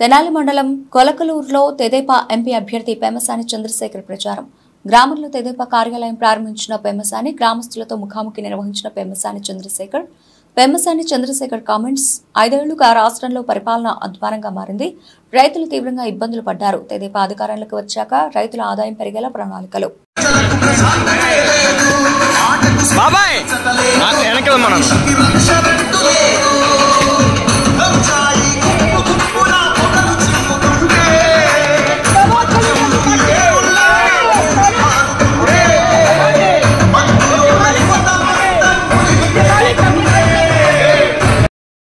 తెనాలి మండలం కొలకలూరులో తెదేపా ఎంపీ అభ్యర్థి పెమ్మసాని చంద్రశేఖర్ ప్రచారం. గ్రామంలో తెదేపా కార్యాలయం ప్రారంభించిన పెమ్మసాని గ్రామస్తులతో ముఖాముఖి నిర్వహించిన పెమ్మసాని చంద్రశేఖర్ కామెంట్స్. 5 ఏళ్లుగా రాష్ట్రంలో పరిపాలన అధ్వానంగా మారింది. రైతులు తీవ్రంగా ఇబ్బందులు పడ్డారు. తెదేపా అధికారంలోకి వచ్చాక రైతుల ఆదాయం పెరిగేలా ప్రణాళికలు. బాబాయ్ నాకు వెనకలమన్నాను.